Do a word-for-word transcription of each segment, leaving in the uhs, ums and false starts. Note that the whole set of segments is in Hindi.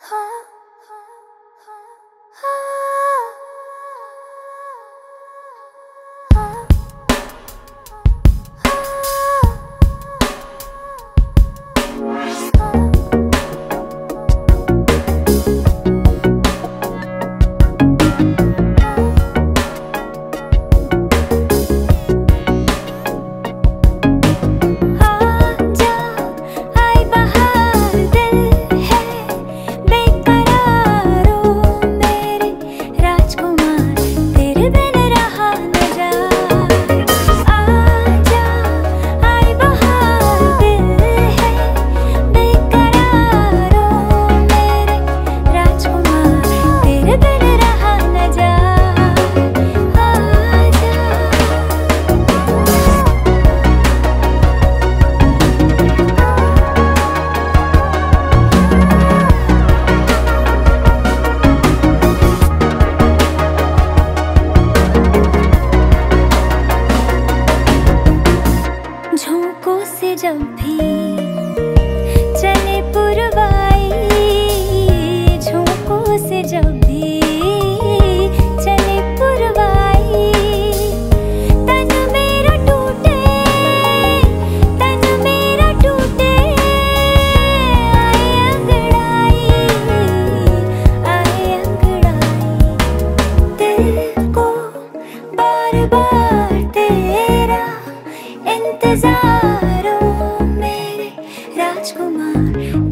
राजकुमार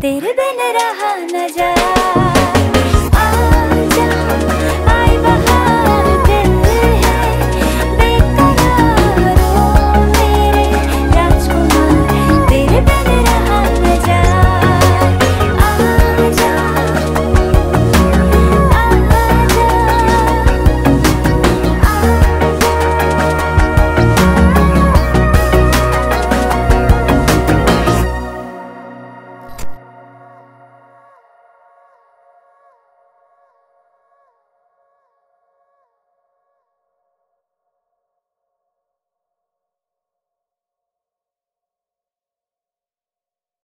तेरे बिन रहा न जा।